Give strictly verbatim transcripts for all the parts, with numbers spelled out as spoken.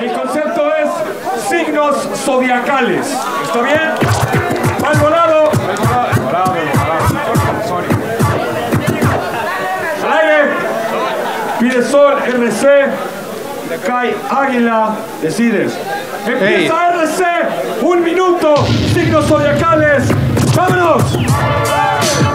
El concepto es signos zodiacales. ¿Está bien? Malvolado. Malvolado. Al aire. Pide sol, R C. Le cae águila. Decides. Empieza R C. Un minuto. Signos zodiacales. ¡Vámonos!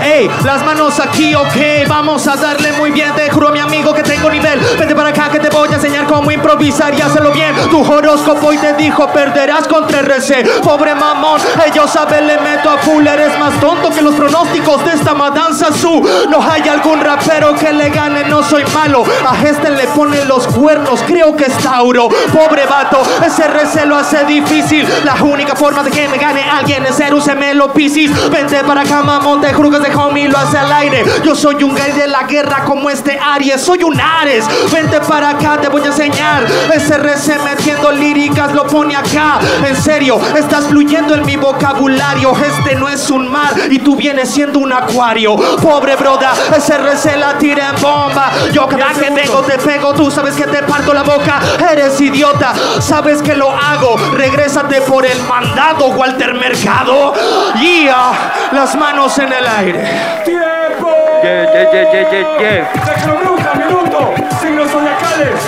Ey, las manos aquí, ok, vamos a darle muy bien. Te juro, mi amigo, que tengo nivel. Vente para acá que te voy a enseñar cómo improvisar y hacerlo bien. Tu horóscopo y te dijo, perderás contra R C. Pobre mamón, ellos saben, le meto a full. Eres más tonto que los pronósticos de esta madanza su. No hay algún rapero que le gane, no soy malo. A este le ponen los cuernos, creo que es Tauro. Pobre vato, ese R C lo hace difícil. La única forma de que me gane alguien es ser un semelo Piscis. Vente para acá, mamón, te juro que te homie lo hace al aire. Yo soy un gay de la guerra como este Aries. Soy un Ares. Vente para acá, te voy a enseñar. S R C metiendo líricas lo pone acá. En serio, estás fluyendo en mi vocabulario. Este no es un mar y tú vienes siendo un acuario. Pobre broda, S R C la tira en bomba. Yo cada que vengo te pego, tú sabes que te parto la boca. Eres idiota, sabes que lo hago. Regrésate por el mandado, Walter Mercado. Yeah, las manos en el aire. ¡Tiempo! Yeah, yeah, yeah, yeah, yeah. Decrobruja, minuto, signos zodiacales.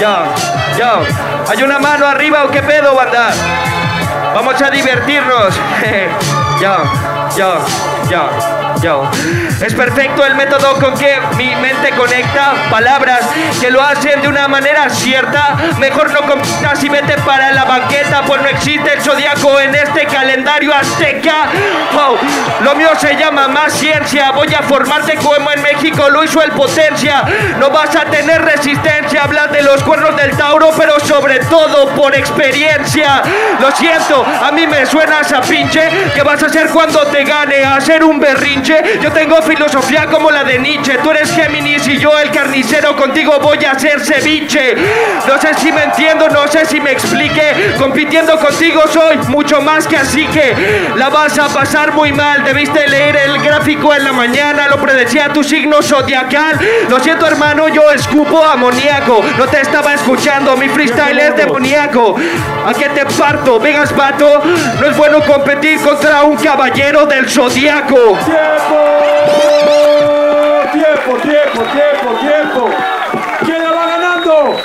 Ya, ya. ¿Hay una mano arriba o qué pedo, banda? Vamos a divertirnos. Ya, ya, ya. Yo. Es perfecto el método con que mi mente conecta palabras que lo hacen de una manera cierta. Mejor no compitas y vete para la banqueta, pues no existe el zodiaco en este calendario azteca. Oh, lo mío se llama más ciencia. Voy a formarte como en México lo hizo el Potencia. No vas a tener resistencia. Hablas de los cuernos del Tauro, pero sobre todo por experiencia. Lo siento, a mí me suenas a pinche. ¿Qué vas a hacer cuando te gane? A hacer un berrinche. Yo tengo filosofía como la de Nietzsche. Tú eres Géminis y yo el carnicero. Contigo voy a hacer ceviche. No sé si me entiendo, no sé si me explique. Compitiendo contigo soy mucho más que así que la vas a pasar muy mal. Debiste leer el gráfico en la mañana. Lo predecía tu signo zodiacal. Lo siento, hermano, yo escupo amoníaco. No te estaba escuchando, mi freestyle es demoníaco. ¿A qué te parto? Vegas, vato. No es bueno competir contra un caballero del zodiaco. Tiempo, tiempo, tiempo, tiempo. ¿Quién la va ganando?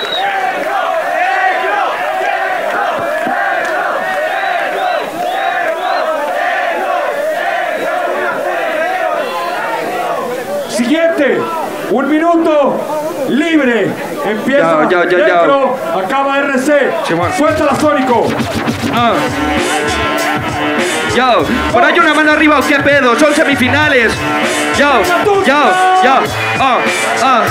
Siguiente, un minuto libre. Empieza ya, ya, ya, dentro, ya. Acaba R C. Suéltala, Sónico. Ah. Yo, por ahí una mano arriba, ¿qué pedo? Son semifinales. Yo, yo, yo. Ah, ah.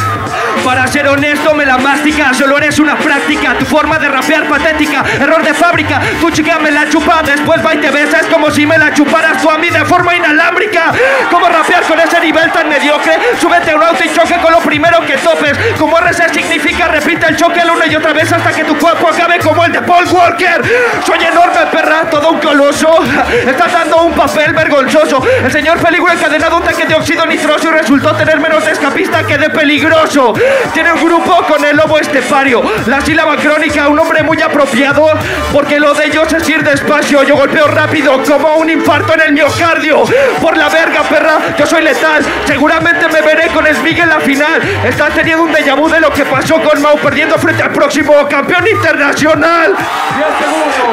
Para ser honesto, me la mastica. Solo eres una práctica. Tu forma de rapear patética. Error de fábrica. Tu chica me la chupa. Después va y te besas como si me la chuparas tú a mí de forma inalámbrica. ¿Cómo rapear con ese nivel tan mediocre? Súbete a un auto y choque con lo primero que topes. Como R C significa, repite el choque una y otra vez hasta que tu cuerpo acabe como el de Paul Walker. Soy enorme, perra, todo un coloso. Estás dando un papel vergonzoso. El señor Peligro encadenado un tanque de óxido nitroso y resultó tener menos escapista que de peligroso. Tiene un grupo con el lobo estepario. La sílaba crónica, un hombre muy apropiado, porque lo de ellos es ir despacio. Yo golpeo rápido como un infarto en el miocardio. Por la verga, perra, yo soy letal. Seguramente me veré con Smig en la final. Estás teniendo un déjà vu de lo que pasó con Mau perdiendo frente al próximo campeón internacional.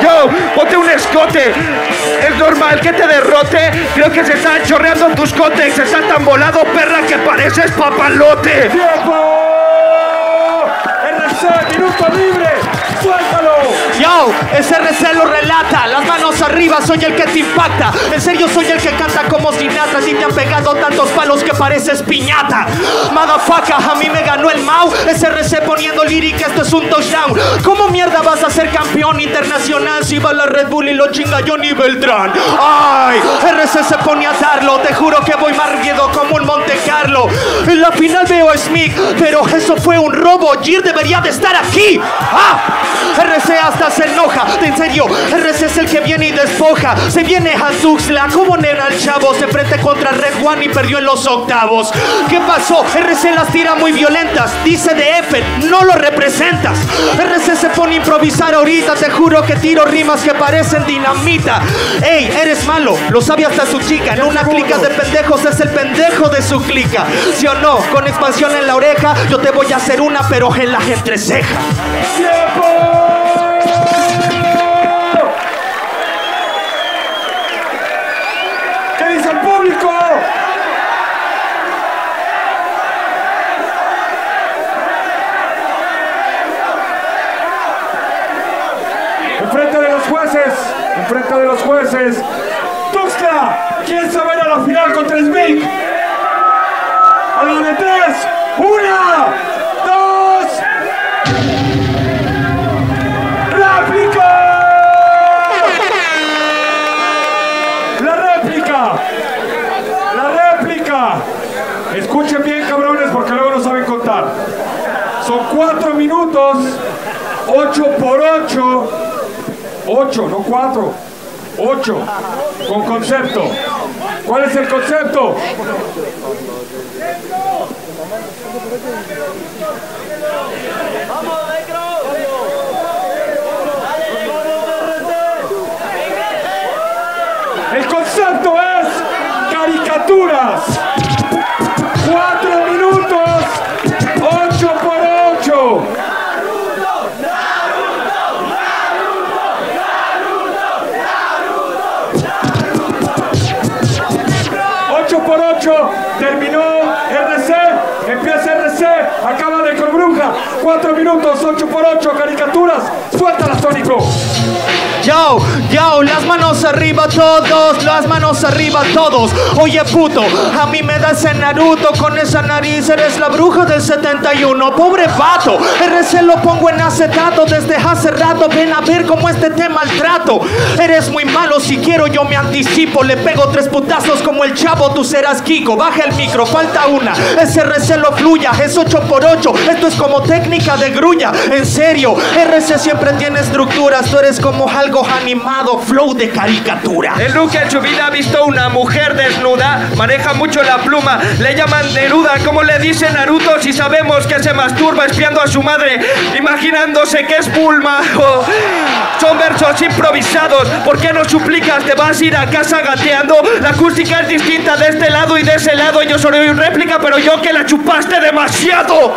Yo, ponte un escote. Es lo normal que te derrote, creo que se están chorreando tus cótex, estás tan volado, perra, que pareces papalote. ¡Tiempo! R C, minuto libre, suéltalo. Yo, ese R C lo relata, las manos arriba, soy el que te impacta. En serio, soy el que canta como Sinatra. Si te han pegado tantos palos que pareces piñata. Madafaca, a mí me ganó el Mau. Ese R C poniendo lírica, esto es un touchdown. ¿Cómo mierda vas a ser campeón internacional si va la Red Bull y lo chinga Johnny Beltrán? Ay, R C se pone a darlo. Te juro que voy marriendo como un Monte Carlo. En la final veo a Smith, pero eso fue un robo. Jir debería de estar aquí. ¡Ah! R C hasta se enoja, en serio, R C es el que viene y despoja. Se viene Hans Uxla, como nena el chavo, se frente contra Red One y perdió en los octavos. ¿Qué pasó? R C las tira muy violentas, dice de F, no lo representas. R C se pone a improvisar ahorita, te juro que tiro rimas que parecen dinamita. Ey, eres malo, lo sabe hasta su chica, en una clica de pendejos es el pendejo de su clica. ¿Sí o no? Con expansión en la oreja, yo te voy a hacer una pero en las entrecejas. ¡Tiempo! Frente de los jueces, Tuxtla, ¿quién se va a ir a la final con tres mil? A la de tres, una, dos, réplica. La réplica, la réplica. Escuchen bien, cabrones, porque luego no saben contar. Son cuatro minutos, ocho por ocho. Ocho, no cuatro. Ocho. Con concepto. ¿Cuál es el concepto? ¡Vamos, negro! El concepto es caricaturas. Cuatro minutos. Ocho por ocho. Terminó R C, empieza R C, acaba de Decrobruja, cuatro minutos, ocho por ocho, caricaturas, suéltalas, Tónico. Yo, yo, las manos arriba todos, las manos arriba todos. Oye puto, a mí me das en Naruto, con esa nariz eres la bruja del setenta y uno. Pobre vato, R C lo pongo en acetato desde hace rato. Ven a ver cómo este te maltrato. Eres muy malo, si quiero yo me anticipo. Le pego tres putazos como el Chavo, tú serás Kiko. Baja el micro, falta una, ese R C lo fluya. Es ocho por ocho, esto es como técnica de grulla. En serio, R C siempre tiene estructuras, tú eres como algo animado, flow de caricatura. El Luke en su vida ha visto una mujer desnuda, maneja mucho la pluma, le llaman Neruda, como le dice Naruto si sabemos que se masturba espiando a su madre, imaginándose que es Bulma. Oh. Son versos improvisados, ¿por qué no suplicas? Te vas a ir a casa gateando, la acústica es distinta de este lado y de ese lado, yo solo doy réplica, pero yo que la chupaste demasiado.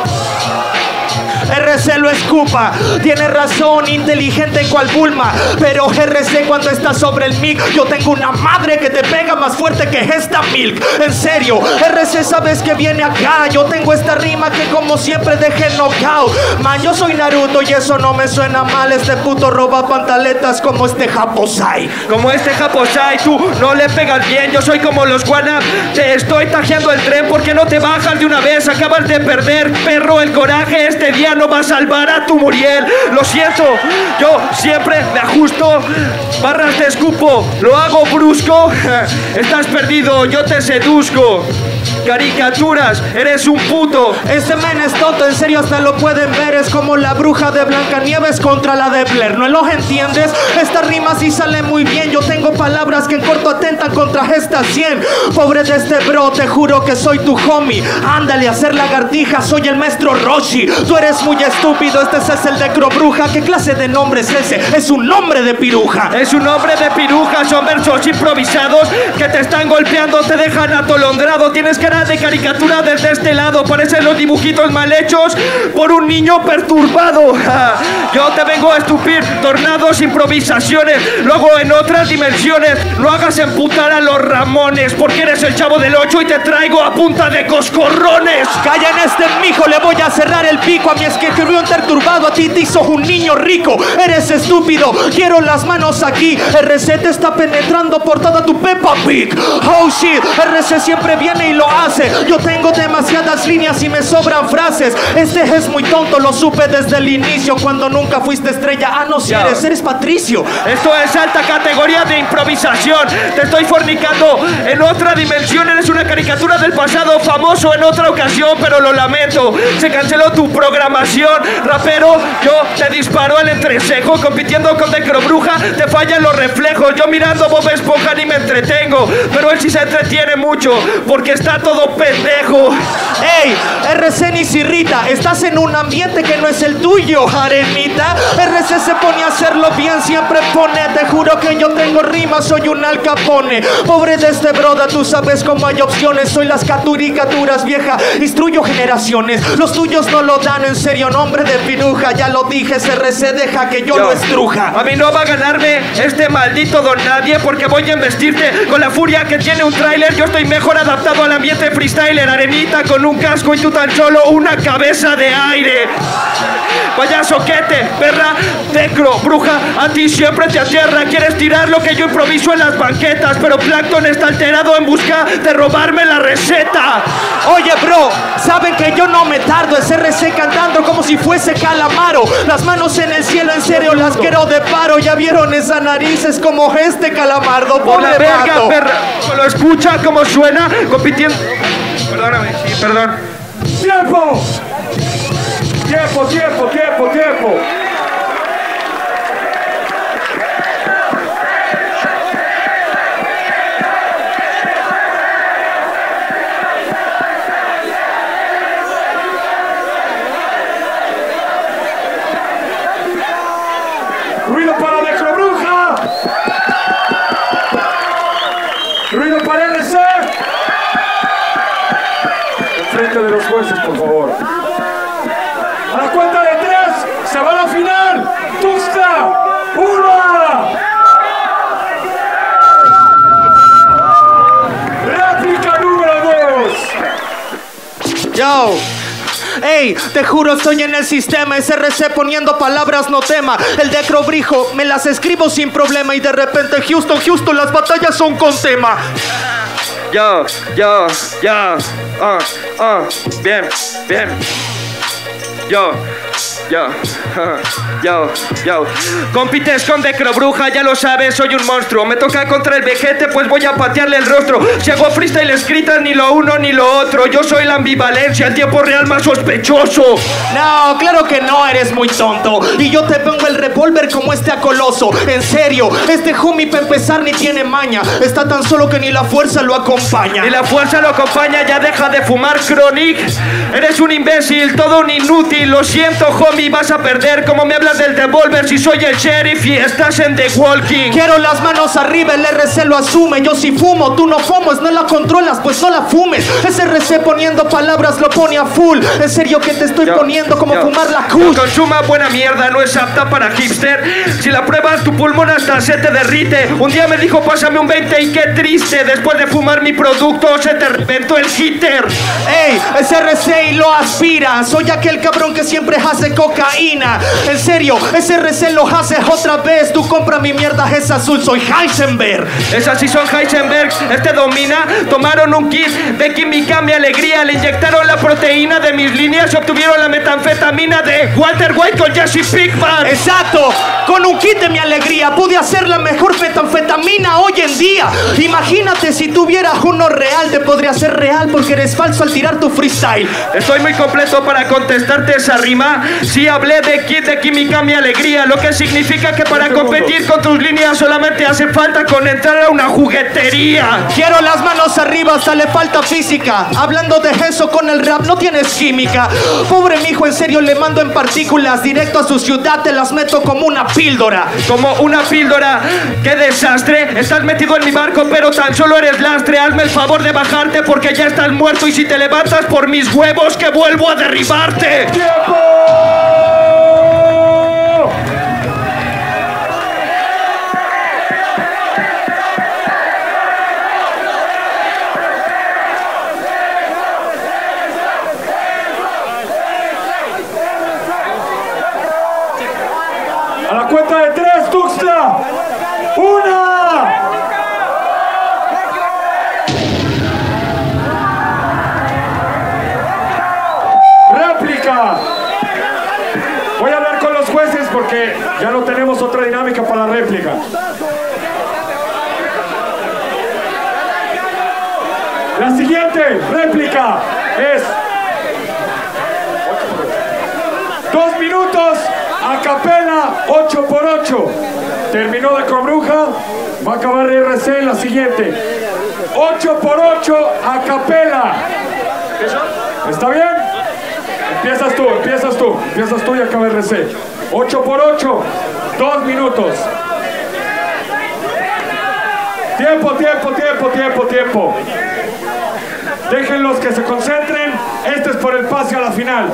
R C lo escupa, tiene razón, inteligente cual Bulma, pero R C cuando está sobre el mic, yo tengo una madre que te pega más fuerte que esta milk. En serio, R C sabes que viene acá, yo tengo esta rima que como siempre deje knockout. Man, yo soy Naruto y eso no me suena mal, este puto roba pantaletas como este Japosai. Como este Japosai, tú no le pegas bien, yo soy como los guanab, te estoy tajeando el tren porque no te bajas de una vez, acabas de perder, perro, el coraje este día no va a salvar a tu Muriel. Lo siento, yo siempre me ajusto, barras te escupo, lo hago brusco. Estás perdido, yo te seduzco. Caricaturas, eres un puto. Este men es tonto, en serio hasta lo pueden ver. Es como la bruja de Blancanieves contra la de Blair, ¿no lo entiendes? Esta rima sí sale muy bien, yo tengo palabras que en corto atentan contra estas cien. Pobre de este bro, te juro que soy tu homie. Ándale a hacer lagartija, soy el maestro Roshi. Tú eres muy estúpido, este es el Decrobruja. ¿Qué clase de nombre es ese? Es un nombre de piruja. Es un nombre de piruja, son versos improvisados que te están golpeando, te dejan atolondrado. Tienes cara de caricatura desde este lado, parecen los dibujitos mal hechos por un niño perturbado. Yo te vengo a estupir, tornados, improvisaciones, luego en otras dimensiones. No hagas emputar a los Ramones, porque eres el Chavo del ocho y te traigo a punta de coscorrones. Calla en este mijo, le voy a cerrar el pico. A mí es que te veo perturbado, a ti te hizo un niño rico. Eres estúpido, quiero las manos aquí. R C te está penetrando por toda tu Peppa Pig. Oh shit, R C siempre viene y lo lo hace. Yo tengo demasiadas líneas y me sobran frases. Este es muy tonto, lo supe desde el inicio. Cuando nunca fuiste estrella, ah no, si yeah. eres, eres Patricio. Esto es alta categoría de improvisación. Te estoy fornicando en otra dimensión. Eres una caricatura del pasado, famoso en otra ocasión, pero lo lamento. Se canceló tu programación, rapero. Yo te disparo el entrecejo, compitiendo con Decrobruja, te fallan los reflejos. Yo mirando Bob Esponja ni me entretengo, pero él sí se entretiene mucho, porque está todo pendejo. Ey, R C ni se irrita, estás en un ambiente que no es el tuyo, arenita. R C se pone a hacerlo bien, siempre pone, te juro que yo tengo rimas, soy un Al Capone. Pobre de este broda, tú sabes cómo hay opciones, soy las caricaturas vieja, instruyo generaciones. Los tuyos no lo dan en serio, nombre de piruja, ya lo dije, R C deja que yo, yo lo estruja. A mí no va a ganarme este maldito don nadie, porque voy a investirte con la furia que tiene un tráiler. Yo estoy mejor adaptado al ambiente freestyler, arenita con un casco y tú tan solo una cabeza de aire. Payasoquete, perra, tecro, bruja, a ti siempre te atierra. Quieres tirar lo que yo improviso en las banquetas, pero Plankton está alterado en busca de robarme la receta. Oye, bro, saben que yo no me tardo, es R C cantando como si fuese Calamaro. Las manos en el cielo, en serio, las quiero de paro. Ya vieron esas narices como este calamardo. Por la verga, perra. Lo escucha como suena, compitiendo. Perdóname, sí, perdón. ¡Tiempo! Tiempo, tiempo, tiempo, tiempo. Ruido para Decrobruja. Ruido para R C. Enfrente de los jueces, por favor. A la cuenta de tres, se va a la final. Tuxtla, una. Réplica número dos. Yo. Ey, te juro estoy en el sistema, es R C poniendo palabras no tema. El Decrobrijo, me las escribo sin problema. Y de repente Houston, Houston, las batallas son con tema. Yo, yo, yo, ah, ah, bien, bien. Yo, yo, yo, yo. Compites con Decrobruja, ya lo sabes, soy un monstruo. Me toca contra el vejete, pues voy a patearle el rostro. Si hago freestyle escrita, ni lo uno ni lo otro. Yo soy la ambivalencia, el tiempo real más sospechoso. No, claro que no, eres muy tonto. Y yo te pongo el revólver como este acoloso. En serio, este homie para empezar ni tiene maña. Está tan solo que ni la fuerza lo acompaña. Ni la fuerza lo acompaña, ya deja de fumar, Chronic. Eres un imbécil, todo un inútil. Lo siento, homie, vas a perder. Como me hablas del devolver si soy el sheriff y estás en The Walking. Quiero las manos arriba, el R C lo asume. Yo si fumo, tú no fumes, no la controlas, pues no la fumes. Ese R C poniendo palabras lo pone a full. En serio que te estoy yo, poniendo como yo, fumar la cruz. Consuma buena mierda, no es apta para hipster. Si la pruebas, tu pulmón hasta se te derrite. Un día me dijo, pásame un veinte y qué triste. Después de fumar mi producto, se te reventó el hitter. Ey, ese R C y lo aspira. Soy aquel cabrón que siempre hace cocaína. En serio, ese R C lo haces otra vez. Tú compra mi mierda, es azul, soy Heisenberg. Esas sí son Heisenberg, este domina. Tomaron un kit de química, mi alegría. Le inyectaron la proteína de mis líneas y obtuvieron la metanfetamina de Walter White con Jesse Pinkman. Exacto, con un kit de mi alegría pude hacer la mejor metanfetamina hoy en día. Imagínate si tuvieras uno real, te podría ser real porque eres falso al tirar tu freestyle. Estoy muy completo para contestarte esa rima. Si hablé de kit de química mi alegría, lo que significa que para competir con tus líneas solamente hace falta con entrar a una juguetería. Quiero las manos arriba, sale falta física. Hablando de eso con el rap no tienes química. Pobre mijo, en serio le mando en partículas directo a su ciudad, te las meto como una píldora. Como una píldora, qué desastre. Estás metido en mi barco pero tan solo eres lastre. Hazme el favor de bajarte porque ya estás muerto. Y si te levantas por mis huevos que vuelvo a derribarte. ¡Tiempo! A la cuenta de tres, Tuxtla. ¡Una! que ya no tenemos otra dinámica para la réplica. La siguiente réplica es dos minutos a capela ocho por ocho. Terminó Decrobruja, va a acabar R C en la siguiente. ocho por ocho a capela. ¿Está bien? Empiezas tú, empiezas tú, empiezas tú y acaba R C. ocho por ocho, dos minutos. Tiempo, tiempo, tiempo, tiempo, tiempo. Déjenlos que se concentren. Este es por el pase a la final.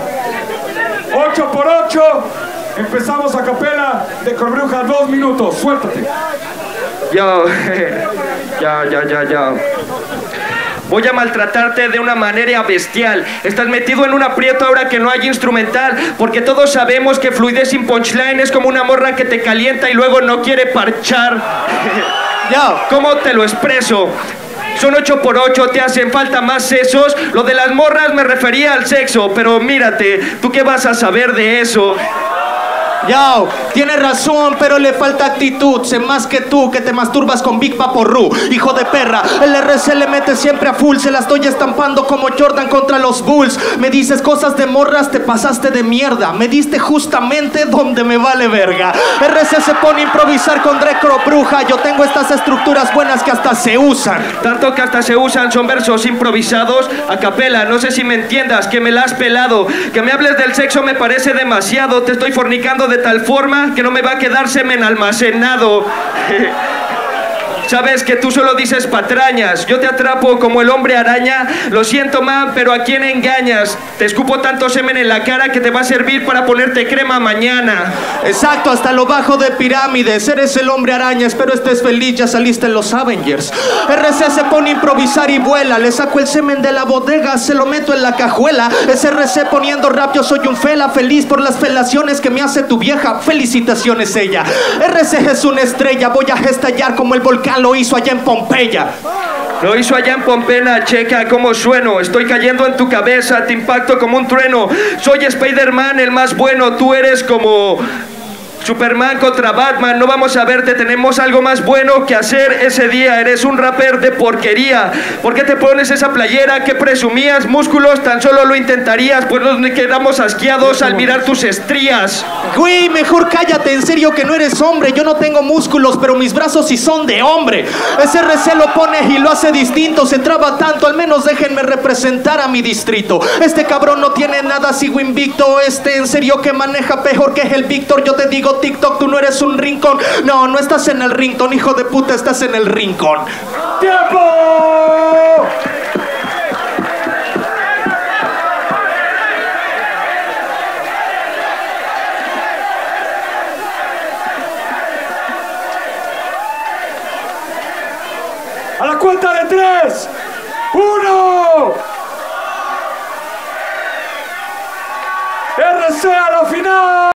ocho por ocho. Empezamos a capela. Decrobruja, dos minutos. Suéltate. Yo, ya, ya, ya, ya. Voy a maltratarte de una manera bestial. Estás metido en un aprieto ahora que no hay instrumental, porque todos sabemos que fluidez sin punchline es como una morra que te calienta y luego no quiere parchar. Yo, ¿cómo te lo expreso? Son ocho por ocho, te hacen falta más sesos. Lo de las morras me refería al sexo, pero mírate, ¿tú qué vas a saber de eso? Yo, tienes razón, pero le falta actitud. Sé más que tú, que te masturbas con Big Vaporru. Hijo de perra, el R C le mete siempre a full. Se la estoy estampando como Jordan contra los Bulls. Me dices cosas de morras, te pasaste de mierda. Me diste justamente donde me vale verga. R C se pone a improvisar con Decrobruja. Yo tengo estas estructuras buenas que hasta se usan. Tanto que hasta se usan, son versos improvisados a capela, no sé si me entiendas, que me la has pelado. Que me hables del sexo me parece demasiado. Te estoy fornicando de tal forma que no me va a quedar semen almacenado. Sabes que tú solo dices patrañas. Yo te atrapo como el hombre araña. Lo siento, man, pero ¿a quién engañas? Te escupo tanto semen en la cara que te va a servir para ponerte crema mañana. Exacto, hasta lo bajo de pirámides. Eres el hombre araña, espero estés feliz. Ya saliste en los Avengers. R C se pone a improvisar y vuela. Le saco el semen de la bodega, se lo meto en la cajuela. Es R C poniendo rap, yo soy un fela. Feliz por las felaciones que me hace tu vieja. Felicitaciones ella. R C es una estrella, voy a estallar como el volcán. Lo hizo allá en Pompeya. Lo hizo allá en Pompeya, checa cómo sueno. Estoy cayendo en tu cabeza, te impacto como un trueno. Soy Spider-Man, el más bueno. Tú eres como Superman contra Batman. No vamos a verte, tenemos algo más bueno que hacer ese día. Eres un rapper de porquería. ¿Por qué te pones esa playera que presumías? Músculos, tan solo lo intentarías, pues nos quedamos asqueados al mirar tus estrías. Güey, mejor cállate, en serio que no eres hombre. Yo no tengo músculos, pero mis brazos sí son de hombre. Ese R C lo pone y lo hace distinto. Se traba tanto, al menos déjenme representar a mi distrito. Este cabrón no tiene nada, sigo invicto. Este en serio que maneja peor que el Víctor. Yo te digo TikTok, tú no eres un rincón. No, no estás en el rincón, hijo de puta, estás en el rincón. ¡Tiempo! A la cuenta de tres. Uno. R C a la final.